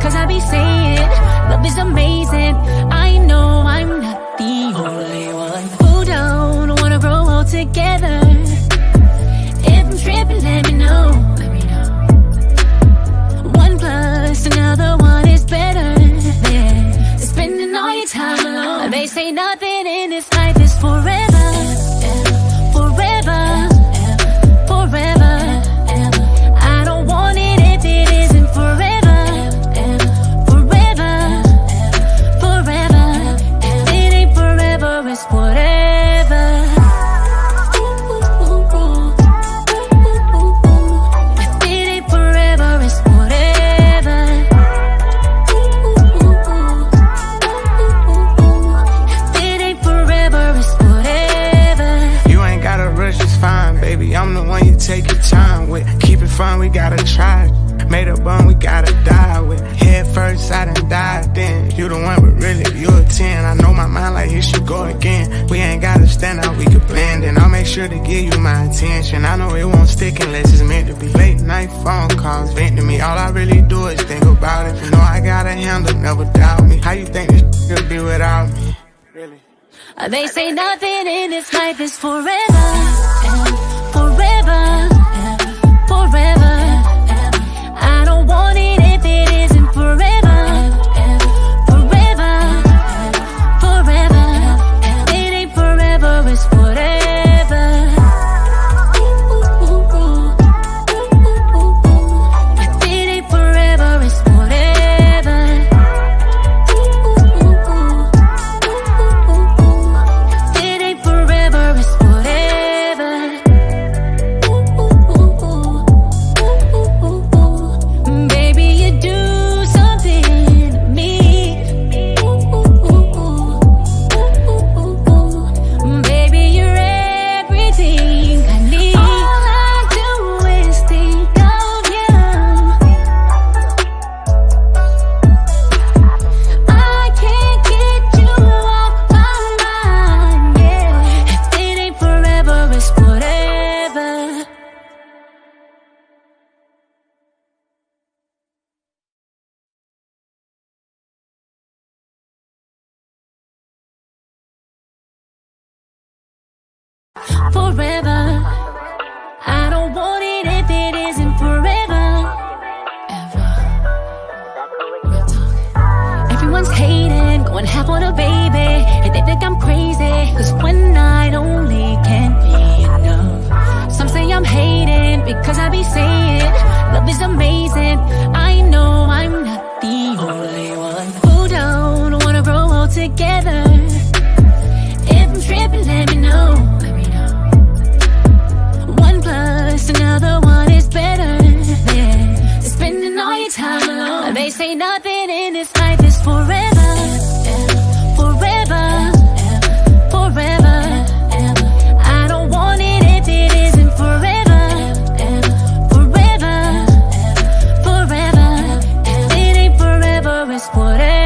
Cause I be saying, love is amazing. I know I'm not the only one who don't wanna grow old together. If I'm tripping, let me know. One plus another one is better than spending all your time alone. They say nothing in this life is forever. I'm the one you take your time with. Keep it fun, we gotta try. Made a bun, we gotta die with. Head first, I done died then. You the one, but really, you a 10. I know my mind like here she go again. We ain't gotta stand out, we can blend. And I'll make sure to give you my attention. I know it won't stick unless it's meant to be. Late night phone calls vent to me. All I really do is think about it. You know I got a handle, never doubt me. How you think this could be without me? Really? They say nothing in this life is forever. Forever, I don't want it if it isn't forever. Ever. Everyone's hating, going half on a baby, and they think I'm crazy. Cause one night only can be enough. Some say I'm hating because I be saying love is amazing. I know I'm not the only one who don't wanna grow old together. If I'm tripping, let me know. Another one is better than spending all your time alone. They say nothing in this life is forever. Forever, forever. I don't want it if it isn't forever. Forever, forever. If it ain't forever, it's whatever.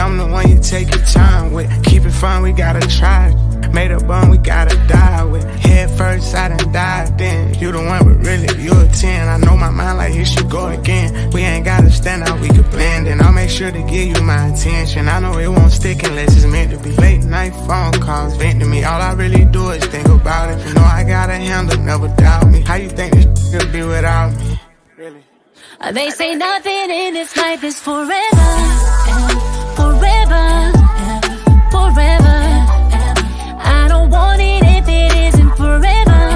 I'm the one you take your time with. Keep it fun, we gotta try. Made a bun, we gotta die with. Head first, I done died then. You the one, but really, you a 10. I know my mind like here she go again. We ain't gotta stand out, we can blend. And I'll make sure to give you my attention. I know it won't stick unless it's meant to be. Late night phone calls vent to me. All I really do is think about it. You know I got a handle, never doubt me. How you think this could be without me? Really? They say nothing in this life is forever. Forever, forever. I don't want it if it isn't forever.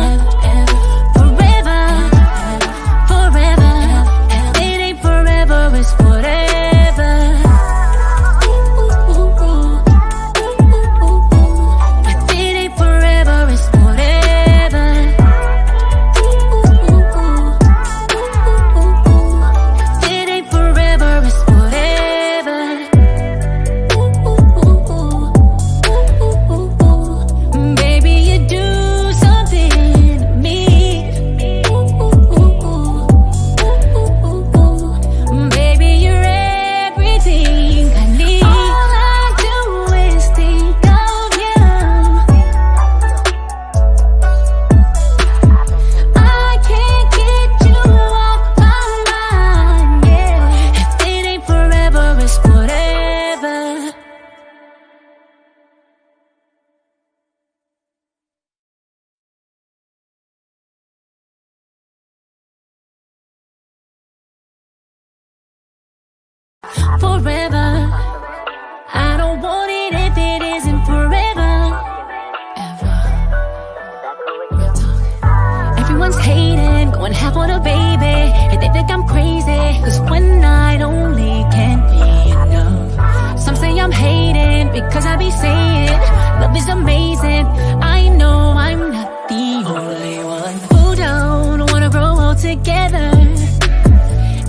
Forever, forever. If it ain't forever, it's whatever. If it ain't forever, it's whatever. If it ain't forever, it's whatever. Baby. forever. I don't want it if it isn't forever. Ever. Real talk. Everyone's hating, going half on a baby, and they think I'm crazy, 'cause one night only can't be enough. Some say I'm hating because I be saying love is amazing. I know I'm not the only one who don't wanna grow old together.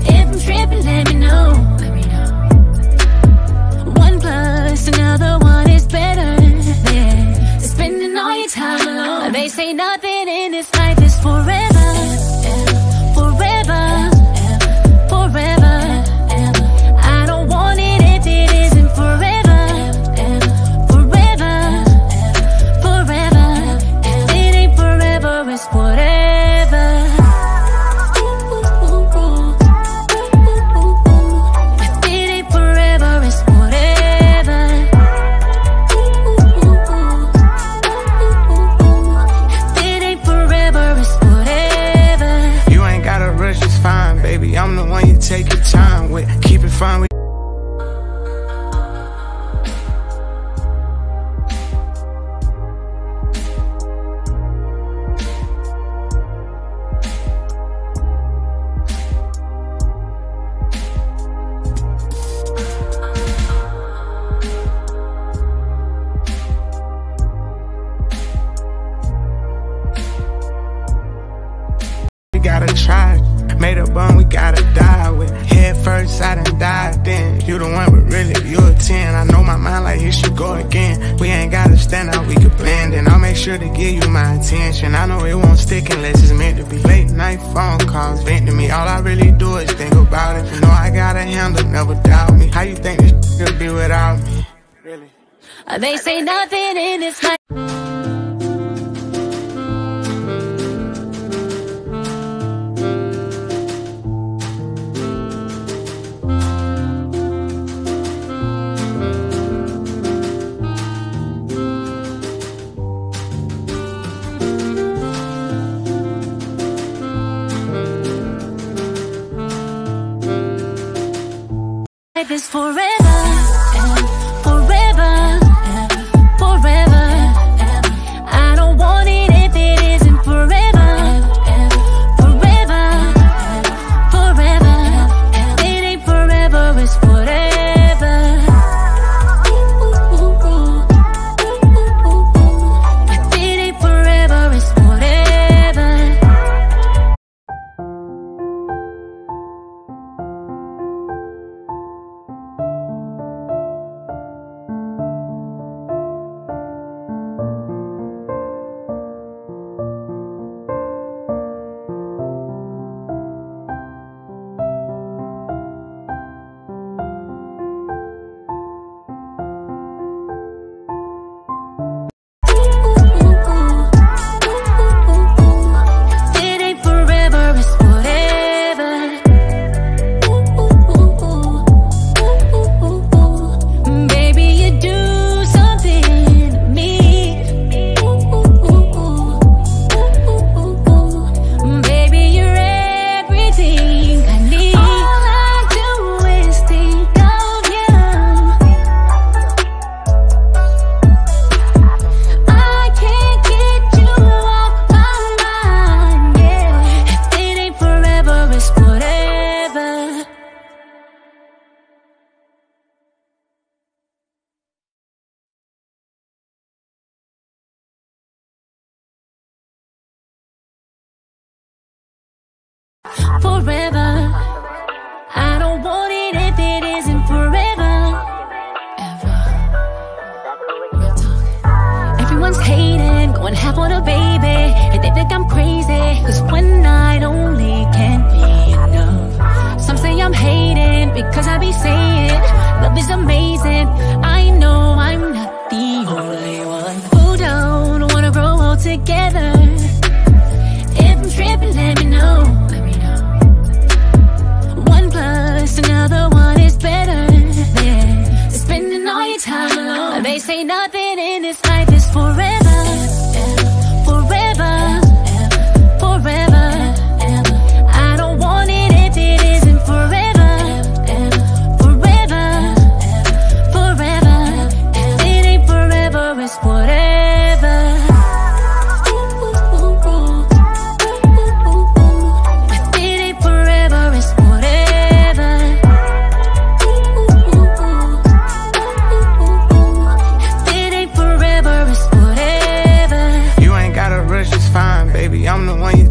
If I'm tripping, let me know. Another one is better than spending all your time alone. They say nothing in this life is forever, forever, forever. I don't want it if it isn't forever, forever, forever. If it ain't forever, it's whatever. If it ain't forever, it's whatever. I'm the one you take your time with. Keep it fine with. We gotta try. Made a bond, we gotta die with. Head first, I done died then. You the one, but really, you a 10. I know my mind like it should go again. We ain't gotta stand out, we can blend. And I'll make sure to give you my attention. I know it won't stick unless it's meant to be. Late night phone calls, vent to me. All I really do is think about it. You know I got a handle, never doubt me. How you think this could be without me? Really? They say nothing in this life. It's forever, forever, forever. I don't want it if it isn't forever, forever, forever. If it ain't forever, it's whatever. If it ain't forever, it's whatever. Forever. I don't want it if it isn't forever. Ever. Real talk. Everyone's hating, going half on a baby, and they think I'm crazy, 'cause one night only can't be enough. Some say I'm hating because I be saying love is amazing. I know I'm not the only one who don't wanna grow old together. If I'm tripping, let me know. Another one is better than spending all your time alone. They say nothing in this life is forever, forever,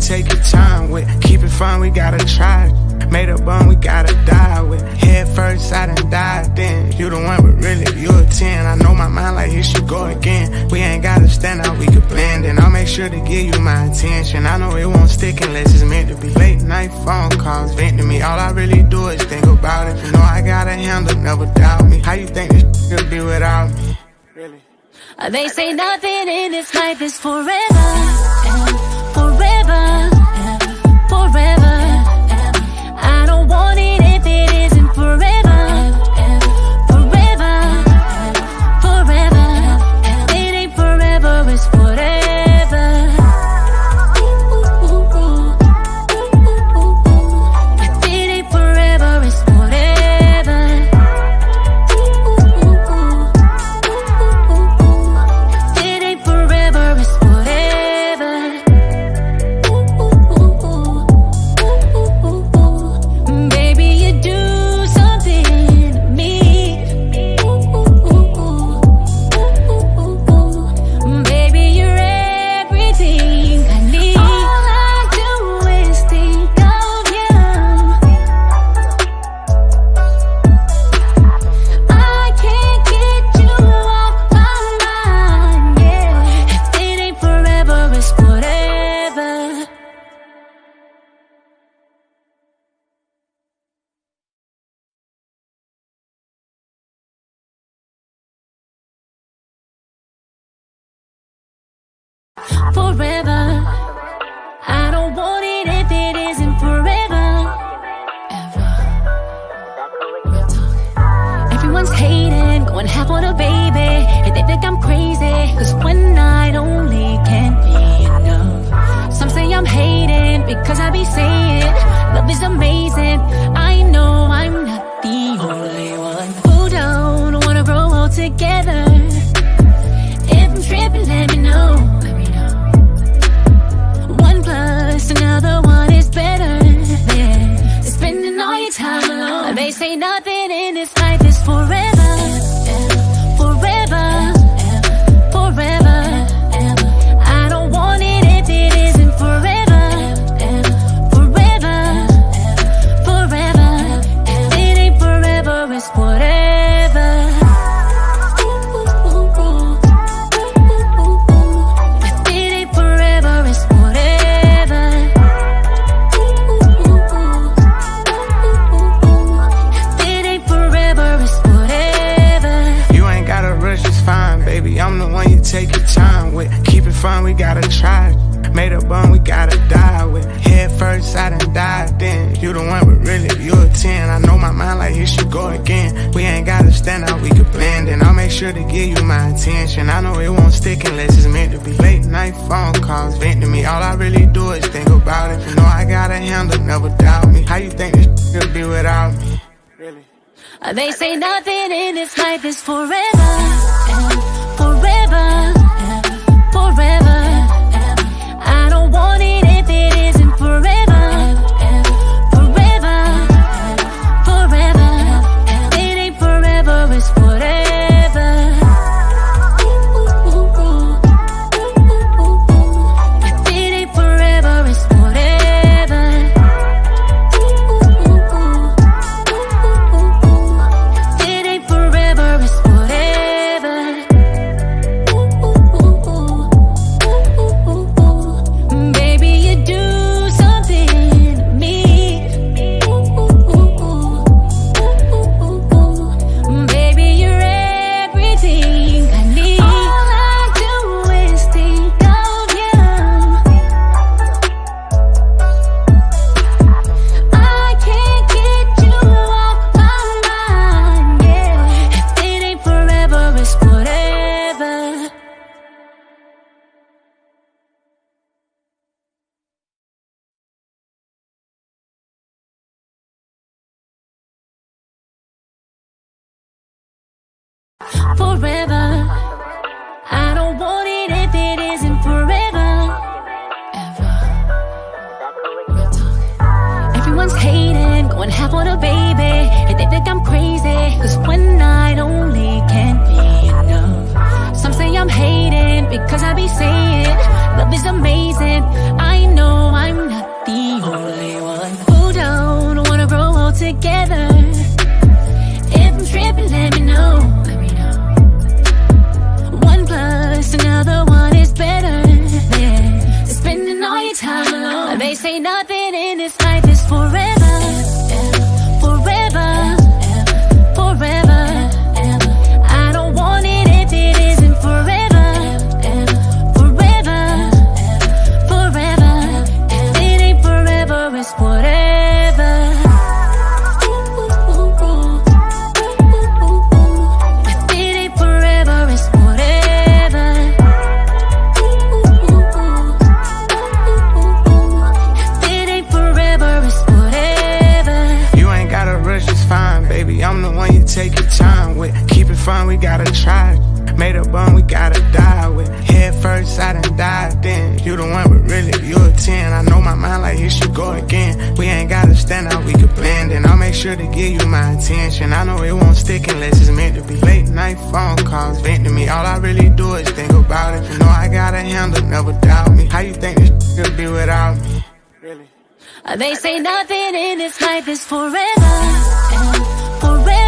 take your time with. Keep it fun, we gotta try it. Made a bun, we gotta die with. Head first, I done died then. You the one, but really, you a 10. I know my mind like it should go again. We ain't gotta stand out, we could blend. And I'll make sure to give you my attention. I know it won't stick unless it's meant to be. Late night phone calls vent to me. All I really do is think about it. You know I got a handle, never doubt me. How you think this could be without me? Really? They say nothing in this life is forever, and forever, and forever. I don't want it if it isn't forever, and forever, and forever. It ain't forever, it's forever. If it ain't forever, it's forever. If it ain't forever, it's forever. Baby, you do something to me. Baby, you're everything I need. All I do is think of you. I can't get you off my mind, yeah. If it ain't forever, it's forever. Forever. I don't want it if it isn't forever. Ever. Everyone's hating, going half on a baby, and they think I'm crazy, cause one night only can't be enough. Some say I'm hating, because I be saying, love is amazing. I know I'm not the only one who don't wanna grow old together. If I'm tripping, let me know. Another one is better than spending all your time alone. They say nothing in this life is forever, and forever, and forever. I don't want it if it isn't forever, and forever, and forever. If it ain't forever, it's forever. I'm the one you take your time with. Keep it fun, we gotta try it. Made a bun, we gotta die with. Head first, I done died then. You the one, but really, you a 10. I know my mind like it should go again. We ain't gotta stand out, we could blend. And I'll make sure to give you my attention. I know it won't stick unless it's meant to be. Late night phone calls vent to me. All I really do is think about it. You know I got a handle, never doubt me. How you think this could be without me? Really? They say nothing in this life is forever, and forever, and forever. I don't want it if it isn't forever, and forever, and forever. If it ain't forever, it's forever. If it ain't forever, it's forever. If it ain't forever, it's forever. Baby, you do something to me. Baby, you're everything I need. All I do is think of you. I can't get you off my mind, yeah. If it ain't forever, it's forever. Forever. I don't want it if it isn't forever. Ever. Everyone's hating, going half on a baby, and they think I'm crazy, cause one night only can't be enough. Some say I'm hating, because I be saying, love is amazing. I know I'm They say nothing in this life is forever, forever, forever. I don't want it if it isn't forever, forever, forever. If it ain't forever, it's whatever. If it ain't forever, it's whatever. I'm the one you take your time with. Keep it fun, we gotta try it. Made a bun, we gotta die with. Head first, I done died then. You the one, but really, you a 10. I know my mind like it should go again. We ain't gotta stand out, we could blend. And I'll make sure to give you my attention. I know it won't stick unless it's meant to be. Late night phone calls, vent to me. All I really do is think about it. You know I gotta handle, never doubt me. How you think this could be without me? Really? They say nothing in this life is forever. Forever, I don't want it if it isn't forever. Ever.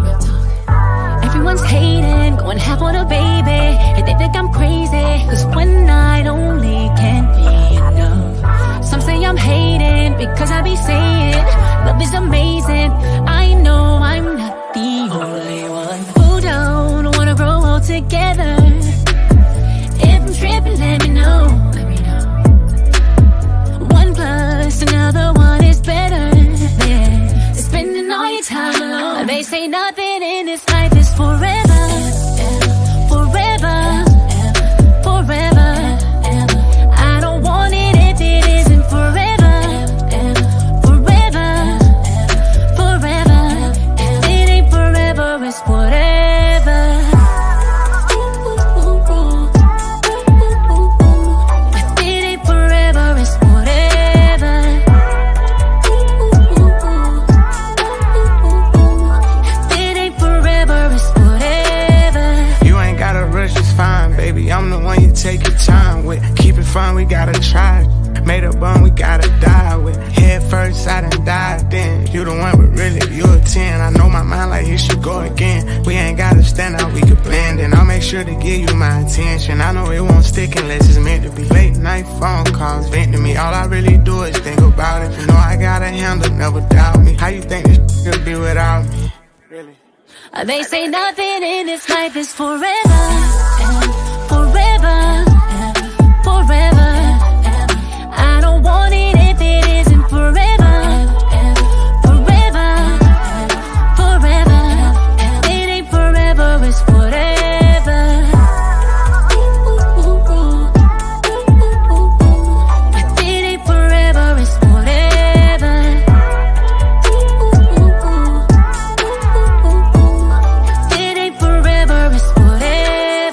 Real talk. Everyone's hating, going half on a baby, and they think I'm crazy, cause one night only can't be enough. Some say I'm hating, because I be saying, love is amazing, I know I'm not the only one. Who don't wanna grow old together? If I'm tripping, let me know. Another one is better than spending all your time alone. They say nothing in this life is forever, forever, forever. I don't want it if it isn't forever, forever, forever. If it ain't forever, it's whatever. I'm the one you take your time with. Keep it fun, we gotta try it. Made a bun, we gotta die with. Head first, I done died then. You the one, but really, you a 10. I know my mind like it should go again. We ain't gotta stand out, we could blend. And I'll make sure to give you my attention. I know it won't stick unless it's meant to be. Late night phone calls, vent to me. All I really do is think about it. You know I gotta handle, never doubt me. How you think this could be without me? Really? They say nothing in this life is forever. Forever, forever. I don't want it if it isn't forever, forever, forever. If it ain't forever, it's whatever. If it ain't forever, it's whatever. If it ain't forever, it's whatever.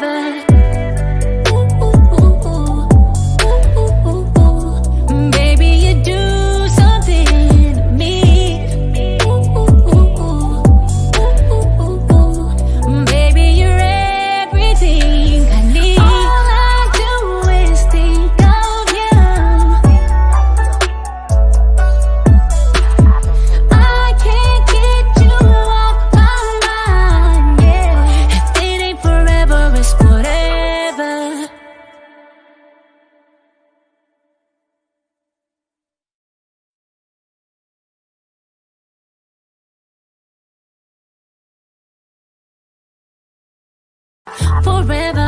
forever.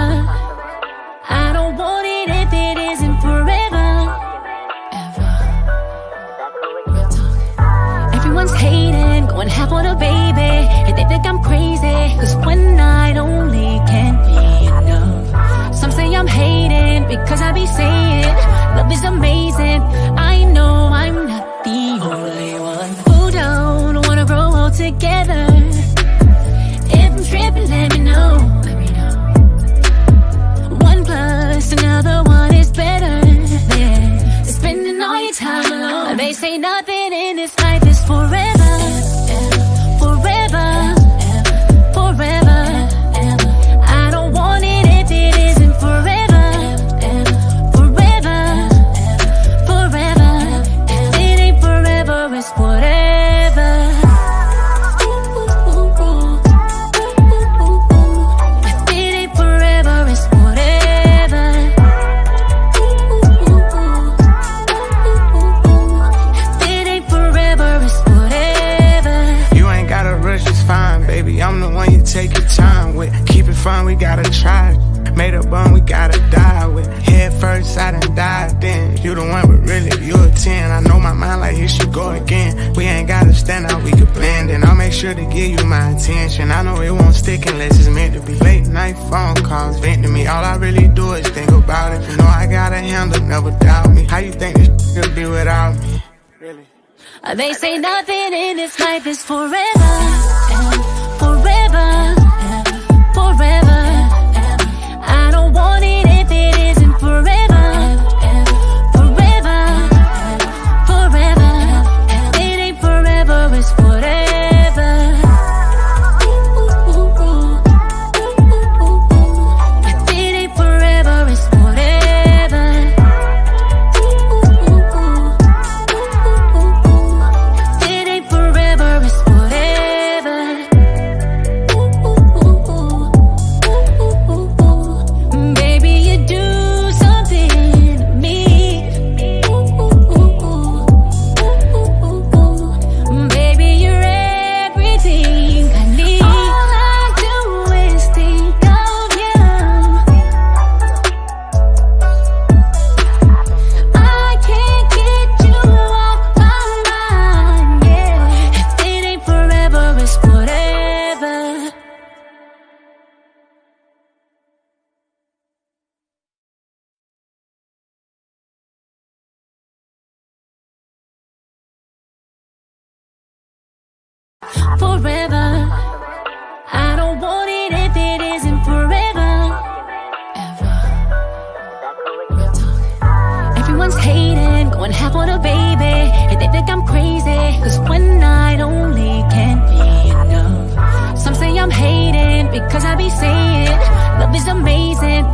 I don't want it if it isn't forever. Ever. Real talk. Everyone's hating, going half on a baby, and they think I'm crazy, cause one night only can't be enough. Some say I'm hating because I be saying love is amazing. I know I'm not the only one who don't wanna grow old together. If I'm tripping, let me know. Another one is better than spending all your time alone. They say nothing in this life is forever, forever, forever. I don't want it if it isn't forever, forever, forever. If it ain't forever, it's whatever. If it ain't forever, it's whatever. I'm the one you take your time with. Keep it fun, we gotta try it. Made a bun, we gotta die with. Head first, I done died then. You the one, but really, you a 10. I know my mind like it should go again. We ain't gotta stand out, we could blend. And I'll make sure to give you my attention. I know it won't stick unless it's meant to be. Late night phone calls, vent to me. All I really do is think about it. You know I got a handle, never doubt me. How you think this could be without me? Really? They say nothing in this life is forever. Forever. I don't want it if it isn't forever. Forever, forever. If it ain't forever, it's whatever. If it ain't forever, it's whatever. If it ain't forever, it's whatever. Forever. I don't want it if it isn't forever. Ever. Real talk. Everyone's hating, going half on a baby, and they think I'm crazy, cause one night only can't be enough. Some say I'm hating because I be saying love is amazing.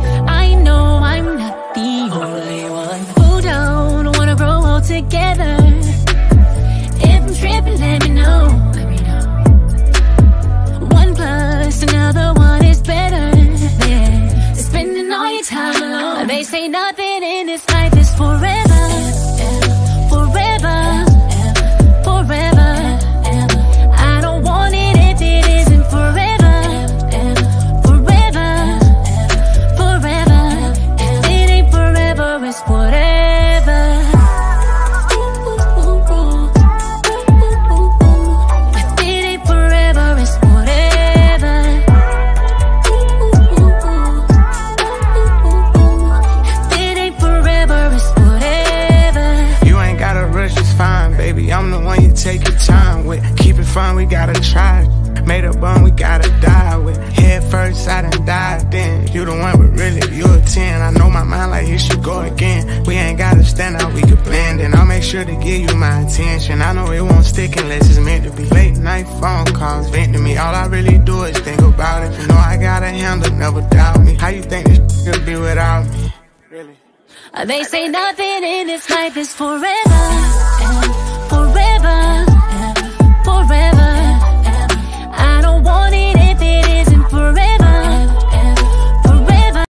I know I'm not the only one who don't wanna grow old together. If I'm tripping, let me know. Another one is better than spending all your time alone. They say nothing in this life is forever, forever, forever. I don't want it if it isn't forever, forever, forever. If it ain't forever, it's whatever. I'm the one you take your time with. Keep it fun, we gotta try it. Made a bun, we gotta die with. Head first, I done died then. You the one, but really, you a 10. I know my mind like it should go again. We ain't gotta stand out, we could blend. And I'll make sure to give you my attention. I know it won't stick unless it's meant to be. Late night phone calls, vent to me. All I really do is think about it. You know I got a handle, never doubt me. How you think this could be without me? Really? They say nothing in this life is forever.